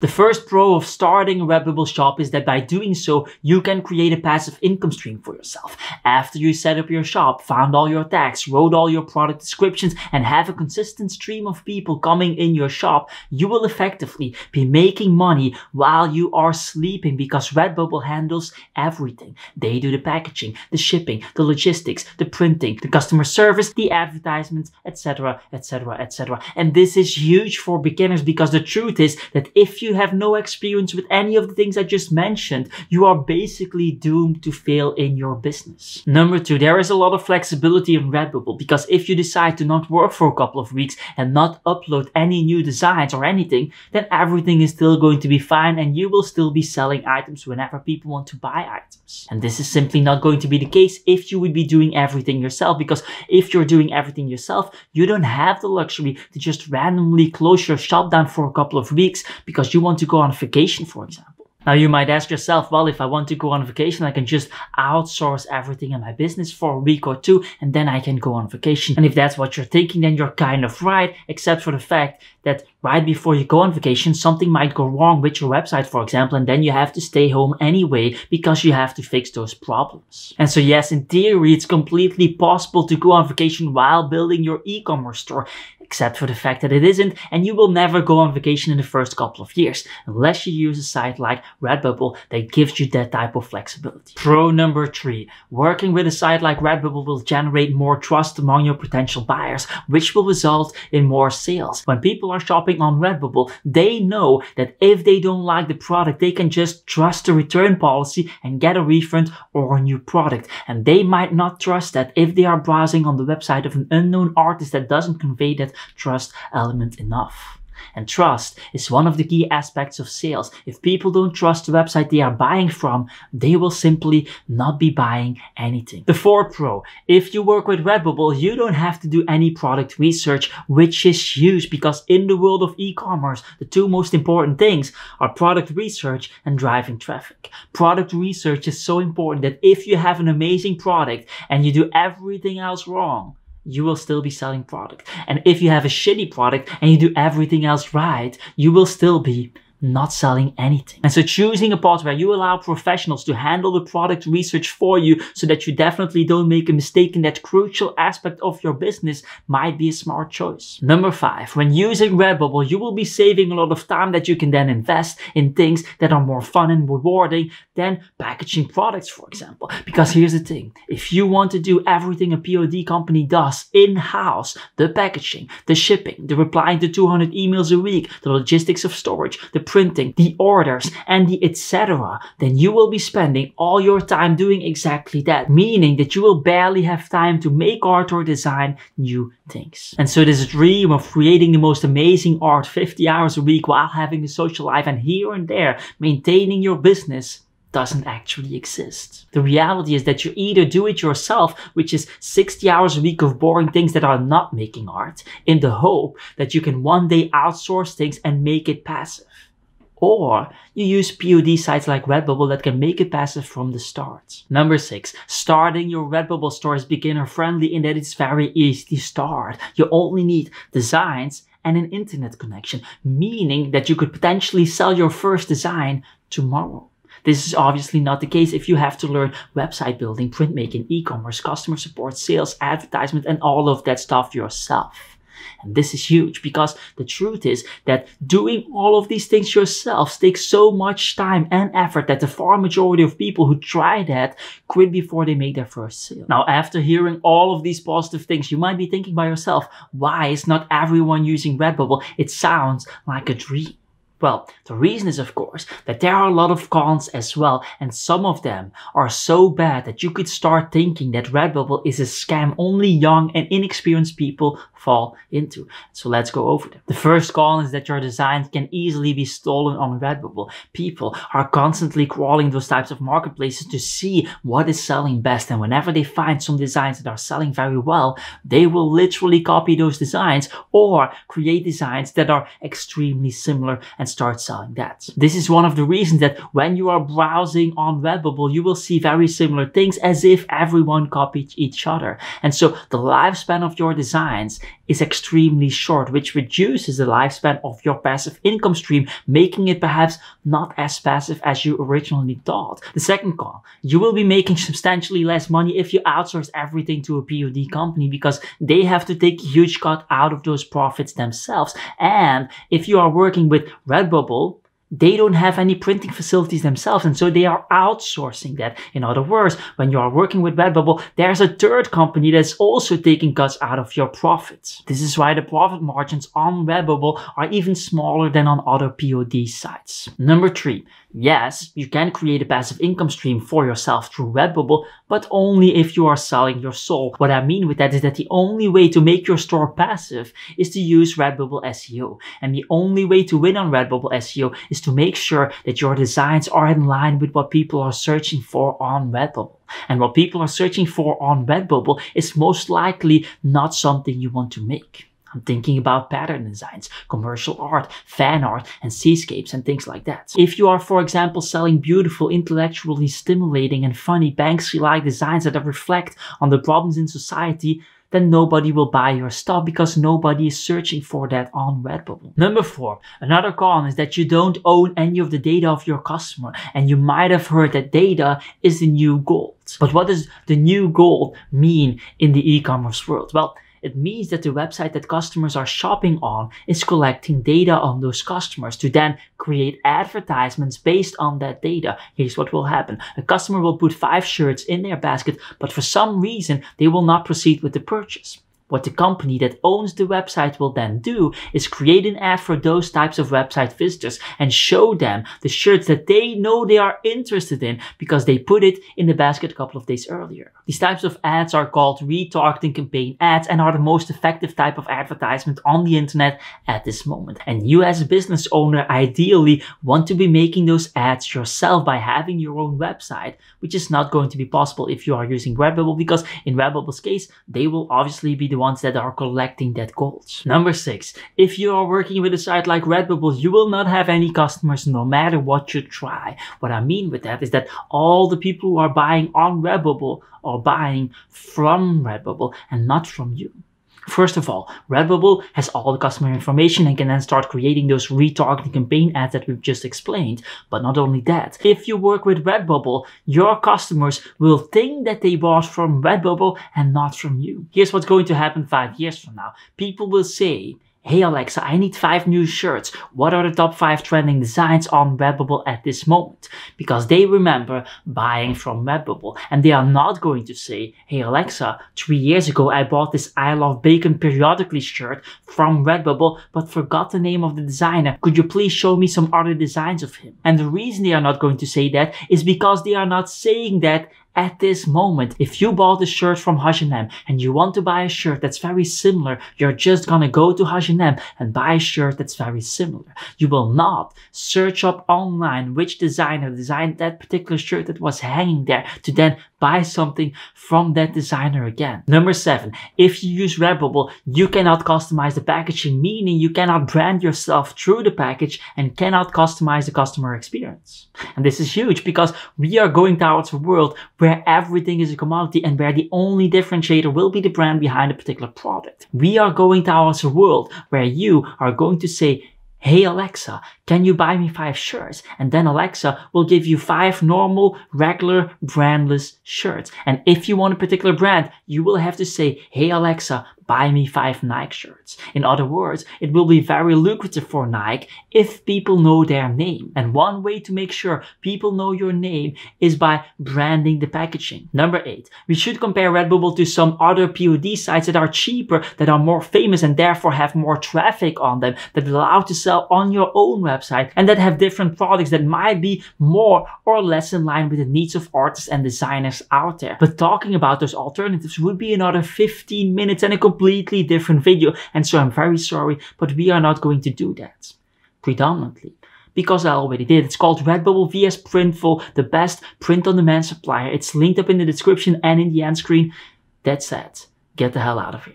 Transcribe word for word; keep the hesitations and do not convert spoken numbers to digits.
The first pro of starting a Redbubble shop is that by doing so, you can create a passive income stream for yourself. After you set up your shop, found all your tags, wrote all your product descriptions, and have a consistent stream of people coming in your shop, you will effectively be making money while you are sleeping because Redbubble handles everything. They do the packaging, the shipping, the logistics, the printing, the customer service, the advertisements, et cetera, et cetera, et cetera. And this is huge for beginners because the truth is that if you you have no experience with any of the things I just mentioned, you are basically doomed to fail in your business. Number two, there is a lot of flexibility in Redbubble because if you decide to not work for a couple of weeks and not upload any new designs or anything, then everything is still going to be fine and you will still be selling items whenever people want to buy items. And this is simply not going to be the case if you would be doing everything yourself, because if you're doing everything yourself, you don't have the luxury to just randomly close your shop down for a couple of weeks because you You want to go on vacation, for example. Now you might ask yourself, well, if I want to go on vacation, I can just outsource everything in my business for a week or two and then I can go on vacation. And if that's what you're thinking, then you're kind of right, except for the fact that right before you go on vacation, something might go wrong with your website, for example, and then you have to stay home anyway because you have to fix those problems. And so yes, in theory, it's completely possible to go on vacation while building your e-commerce store, except for the fact that it isn't, and you will never go on vacation in the first couple of years, unless you use a site like Redbubble that gives you that type of flexibility. Pro number three, working with a site like Redbubble will generate more trust among your potential buyers, which will result in more sales. When people are shopping on Redbubble, they know that if they don't like the product, they can just trust the return policy and get a refund or a new product. And they might not trust that if they are browsing on the website of an unknown artist that doesn't convey that trust element enough. And trust is one of the key aspects of sales. If people don't trust the website they are buying from, they will simply not be buying anything. The fourth pro, if you work with Redbubble, you don't have to do any product research, which is huge because in the world of e-commerce, the two most important things are product research and driving traffic. Product research is so important that if you have an amazing product and you do everything else wrong, you will still be selling product. And if you have a shitty product and you do everything else right, you will still be not selling anything. And so choosing a pod where you allow professionals to handle the product research for you so that you definitely don't make a mistake in that crucial aspect of your business might be a smart choice. Number five, when using Redbubble, you will be saving a lot of time that you can then invest in things that are more fun and rewarding than packaging products, for example. Because here's the thing, if you want to do everything a P O D company does in-house, the packaging, the shipping, the replying to two hundred emails a week, the logistics of storage, the printing, the orders, and the et cetera, then you will be spending all your time doing exactly that, meaning that you will barely have time to make art or design new things. And so this dream of creating the most amazing art fifty hours a week while having a social life and here and there maintaining your business doesn't actually exist. The reality is that you either do it yourself, which is sixty hours a week of boring things that are not making art, in the hope that you can one day outsource things and make it passive. Or you use P O D sites like Redbubble that can make it passive from the start. Number six, starting your Redbubble store is beginner friendly in that it's very easy to start. You only need designs and an internet connection, meaning that you could potentially sell your first design tomorrow. This is obviously not the case if you have to learn website building, printmaking, e-commerce, customer support, sales, advertisement, and all of that stuff yourself. And this is huge because the truth is that doing all of these things yourself takes so much time and effort that the far majority of people who try that quit before they make their first sale. Now, after hearing all of these positive things, you might be thinking by yourself, why is not everyone using Redbubble? It sounds like a dream. Well, the reason is, of course, that there are a lot of cons as well, and some of them are so bad that you could start thinking that Redbubble is a scam only young and inexperienced people fall into. So let's go over them. The first con is that your designs can easily be stolen on Redbubble. People are constantly crawling those types of marketplaces to see what is selling best, and whenever they find some designs that are selling very well, they will literally copy those designs or create designs that are extremely similar and and start selling that. This is one of the reasons that when you are browsing on Redbubble, you will see very similar things as if everyone copied each other. And so the lifespan of your designs is extremely short, which reduces the lifespan of your passive income stream, making it perhaps not as passive as you originally thought. The second con, you will be making substantially less money if you outsource everything to a P O D company because they have to take a huge cut out of those profits themselves. And if you are working with Redbubble, they don't have any printing facilities themselves, and so they are outsourcing that. In other words, when you are working with Redbubble, there's a third company that's also taking cuts out of your profits. This is why the profit margins on Redbubble are even smaller than on other P O D sites. Number three, yes, you can create a passive income stream for yourself through Redbubble, but only if you are selling your soul. What I mean with that is that the only way to make your store passive is to use Redbubble S E O. And the only way to win on Redbubble S E O is to make sure that your designs are in line with what people are searching for on Redbubble. And what people are searching for on Redbubble is most likely not something you want to make. I'm thinking about pattern designs, commercial art, fan art, and seascapes and things like that. If you are, for example, selling beautiful, intellectually stimulating and funny Banksy-like designs that reflect on the problems in society, then nobody will buy your stuff because nobody is searching for that on Redbubble. Number four, another con is that you don't own any of the data of your customer, and you might have heard that data is the new gold. But what does the new gold mean in the e-commerce world? Well, it means that the website that customers are shopping on is collecting data on those customers to then create advertisements based on that data. Here's what will happen. A customer will put five shirts in their basket, but for some reason, they will not proceed with the purchase. What the company that owns the website will then do is create an ad for those types of website visitors and show them the shirts that they know they are interested in because they put it in the basket a couple of days earlier. These types of ads are called retargeting campaign ads and are the most effective type of advertisement on the internet at this moment. And you as a business owner ideally want to be making those ads yourself by having your own website, which is not going to be possible if you are using Redbubble because in Redbubble's case, they will obviously be the ones that are collecting that gold. Number six, if you are working with a site like Redbubble, you will not have any customers no matter what you try. What I mean with that is that all the people who are buying on Redbubble are buying from Redbubble and not from you. First of all, Redbubble has all the customer information and can then start creating those retargeting campaign ads that we've just explained. But not only that, if you work with Redbubble, your customers will think that they bought from Redbubble and not from you. Here's what's going to happen five years from now. People will say, "Hey Alexa, I need five new shirts. What are the top five trending designs on Redbubble at this moment?" Because they remember buying from Redbubble. And they are not going to say, "Hey Alexa, three years ago I bought this I Love Bacon Periodically shirt from Redbubble, but forgot the name of the designer. Could you please show me some other designs of him?" And the reason they are not going to say that is because they are not saying that at this moment. If you bought a shirt from H and M and you want to buy a shirt that's very similar, you're just gonna go to H and M and buy a shirt that's very similar. You will not search up online which designer designed that particular shirt that was hanging there to then buy something from that designer again. Number seven, if you use Redbubble, you cannot customize the packaging, meaning you cannot brand yourself through the package and cannot customize the customer experience. And this is huge because we are going towards a world where where everything is a commodity and where the only differentiator will be the brand behind a particular product. We are going towards a world where you are going to say, "Hey Alexa, can you buy me five shirts?" And then Alexa will give you five normal, regular, brandless shirts. And if you want a particular brand, you will have to say, "Hey Alexa, buy me five Nike shirts." In other words, it will be very lucrative for Nike if people know their name. And one way to make sure people know your name is by branding the packaging. Number eight, we should compare Redbubble to some other P O D sites that are cheaper, that are more famous and therefore have more traffic on them, that allow to sell on your own website and that have different products that might be more or less in line with the needs of artists and designers out there. But talking about those alternatives would be another fifteen minutes and a completely different video, and so I'm very sorry, but we are not going to do that. Predominantly because I already did. It's called Redbubble versus. Printful, the best print-on-demand supplier. It's linked up in the description and in the end screen. That's that. Get the hell out of here.